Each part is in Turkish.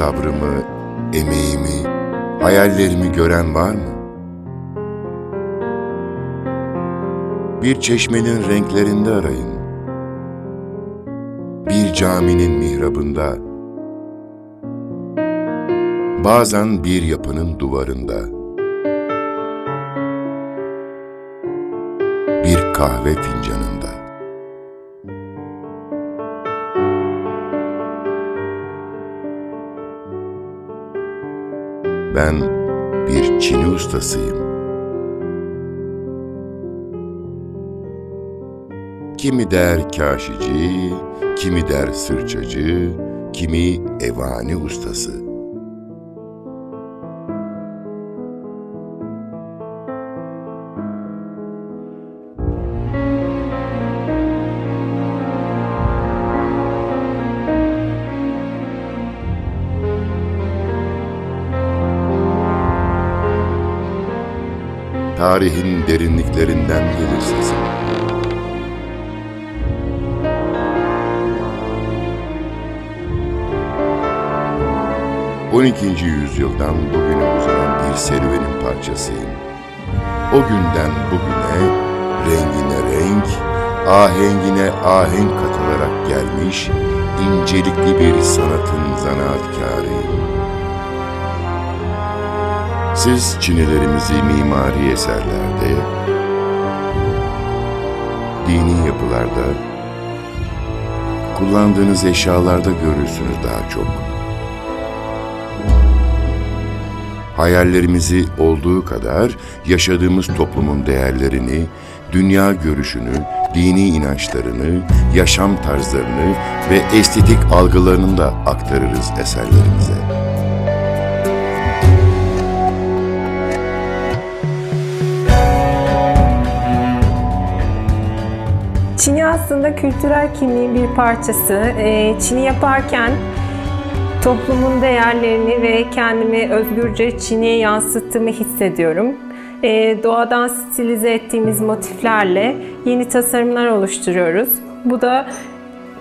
sabrımı, emeğimi, hayallerimi gören var mı? Bir çeşmenin renklerinde arayın, bir caminin mihrabında, bazen bir yapının duvarında, bir kahve fincanında. Ben bir Çini ustasıyım. Kimi der kaşici, kimi der sırçacı, kimi evani ustası. Tarihin derinliklerinden gelir sesim. XII. yüzyıldan bugüne uzanan bir serüvenin parçasıyım. O günden bugüne rengine renk, ahengine ahenk katılarak gelmiş incelikli bir sanatın zanaatkarıyım. Siz Çinilerimizi mimari eserlerde, dini yapılarda, kullandığınız eşyalarda görürsünüz daha çok. Hayallerimizi olduğu kadar yaşadığımız toplumun değerlerini, dünya görüşünü, dini inançlarını, yaşam tarzlarını ve estetik algılarını da aktarırız eserlerimize. Çini aslında kültürel kimliğin bir parçası. Çini yaparken toplumun değerlerini ve kendimi özgürce Çini'ye yansıttığımı hissediyorum. Doğadan stilize ettiğimiz motiflerle yeni tasarımlar oluşturuyoruz. Bu da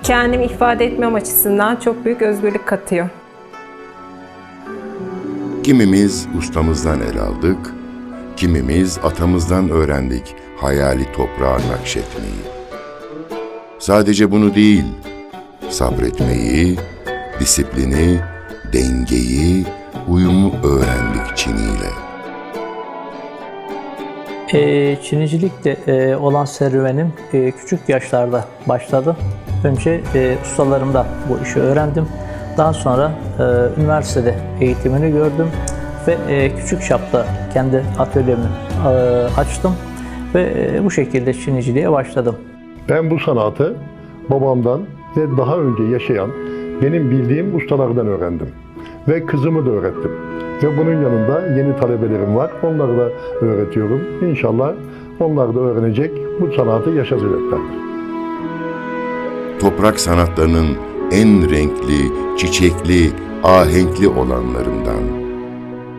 kendimi ifade etmem açısından çok büyük özgürlük katıyor. Kimimiz ustamızdan el aldık, kimimiz atamızdan öğrendik hayali toprağa nakşetmeyi. Sadece bunu değil, sabretmeyi, disiplini, dengeyi, uyumu öğrendik Çini'yle. Çinicilikle olan serüvenim küçük yaşlarda başladı. Önce ustalarımdan bu işi öğrendim. Daha sonra üniversitede eğitimini gördüm ve küçük çapta kendi atölyemi açtım ve bu şekilde Çiniciliğe başladım. Ben bu sanatı babamdan ve daha önce yaşayan, benim bildiğim ustalardan öğrendim. Ve kızımı da öğrettim. Ve bunun yanında yeni talebelerim var. Onları da öğretiyorum. İnşallah onlar da öğrenecek, bu sanatı yaşatacaklardır. Toprak sanatlarının en renkli, çiçekli, ahenkli olanlarından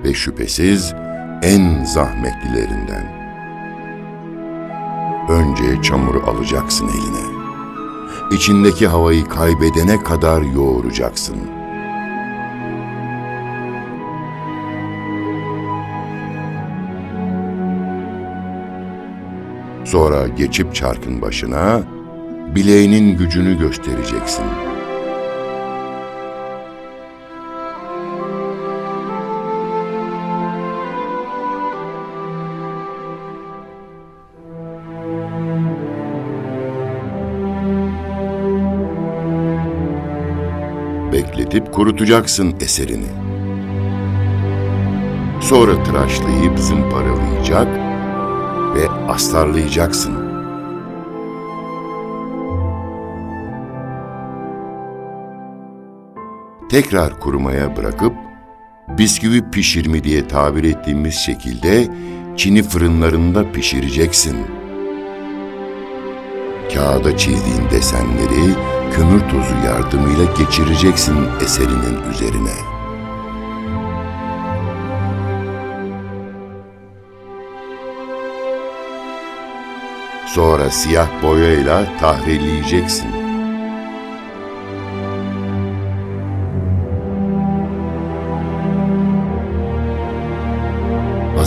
ve şüphesiz en zahmetlilerinden. Önce çamuru alacaksın eline. İçindeki havayı kaybedene kadar yoğuracaksın. Sonra geçip çarkın başına bileğinin gücünü göstereceksin. Bekletip kurutacaksın eserini. Sonra tıraşlayıp zımparalayacak ve astarlayacaksın. Tekrar kurumaya bırakıp bisküvi pişirme diye tabir ettiğimiz şekilde Çini fırınlarında pişireceksin. Kağıda çizdiğin desenleri kömür tozu yardımıyla geçireceksin eserinin üzerine. Sonra siyah boyayla tahrilleyeceksin.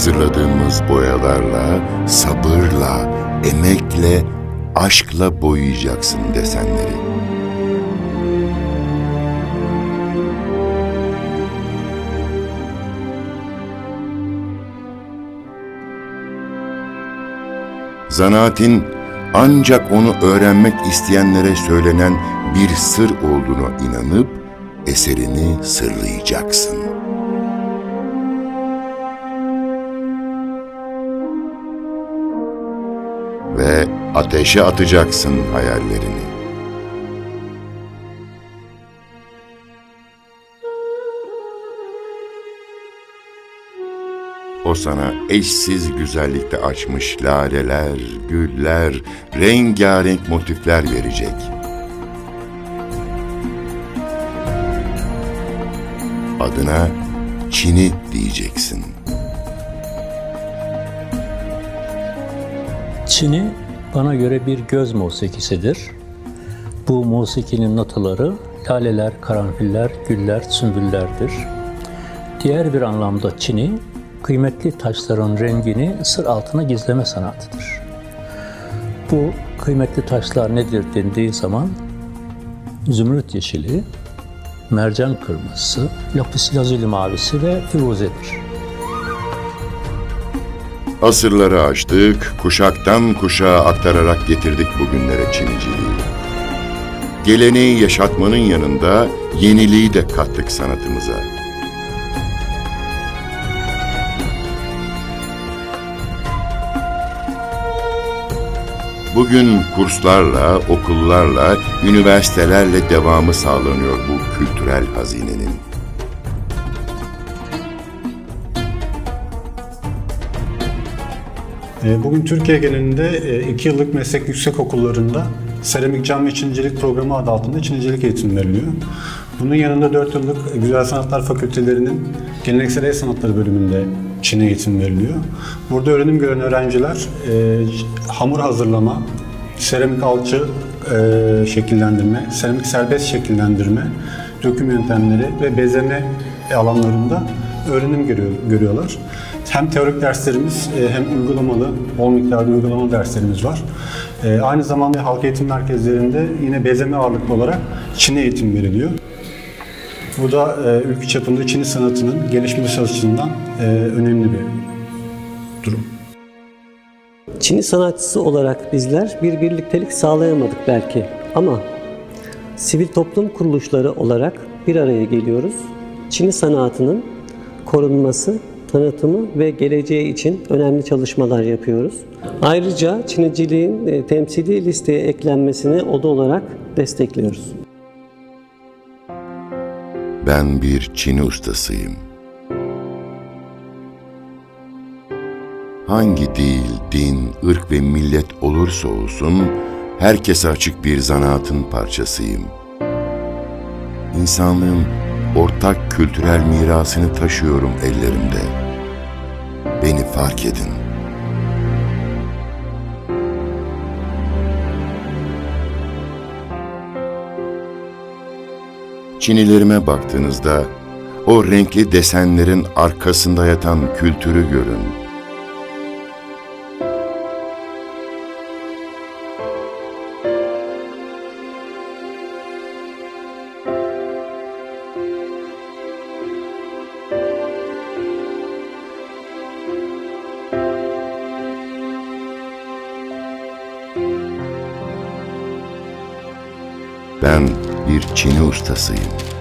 hazırladığımız boyalarla, sabırla, emekle, aşkla boyayacaksın desenleri. Zanaatin ancak onu öğrenmek isteyenlere söylenen bir sır olduğunu inanıp eserini sırlayacaksın. Ve ateşe atacaksın hayallerini. O sana eşsiz güzellikte açmış laleler, güller, rengarenk motifler verecek. Adına Çini diyeceksin. Çini bana göre bir göz musikisidir. Bu musikinin notaları laleler, karanfiller, güller, sümbüllerdir. Diğer bir anlamda Çini, kıymetli taşların rengini sır altına gizleme sanatıdır. Bu kıymetli taşlar nedir dendiği zaman zümrüt yeşili, mercan kırmızısı, lapis lazuli mavisi ve firuzedir. Asırları aştık, kuşaktan kuşağa aktararak getirdik bugünlere Çiniciliği. Geleneği yaşatmanın yanında yeniliği de kattık sanatımıza. Bugün kurslarla, okullarla, üniversitelerle devamı sağlanıyor bu kültürel hazinenin. Bugün Türkiye genelinde 2 yıllık meslek yüksekokullarında seramik, cam ve çinicilik programı adı altında çinicilik eğitimi veriliyor. Bunun yanında 4 yıllık Güzel Sanatlar Fakültelerinin Geleneksel El Sanatları bölümünde Çini eğitim veriliyor. Burada öğrenim gören öğrenciler hamur hazırlama, seramik alçı şekillendirme, seramik serbest şekillendirme, döküm yöntemleri ve bezeme alanlarında öğrenim görüyorlar. Hem teorik derslerimiz hem uygulamalı, bol miktarda uygulamalı derslerimiz var. Aynı zamanda halk eğitim merkezlerinde yine bezeme ağırlıklı olarak Çini eğitim veriliyor. Bu da ülke çapında Çini sanatının gelişmesi açısından önemli bir durum. Çini sanatçısı olarak bizler bir birliktelik sağlayamadık belki ama sivil toplum kuruluşları olarak bir araya geliyoruz. Çini sanatının korunması, tanıtımı ve geleceği için önemli çalışmalar yapıyoruz. Ayrıca Çiniciliğin temsili listeye eklenmesini oda olarak destekliyoruz. Ben bir Çini ustasıyım. Hangi dil, din, ırk ve millet olursa olsun, herkese açık bir zanaatın parçasıyım. İnsanlığın ortak kültürel mirasını taşıyorum ellerimde. Beni fark edin. Çinilerime baktığınızda o renkli desenlerin arkasında yatan kültürü görün. Ben bir Çini ustasıyım.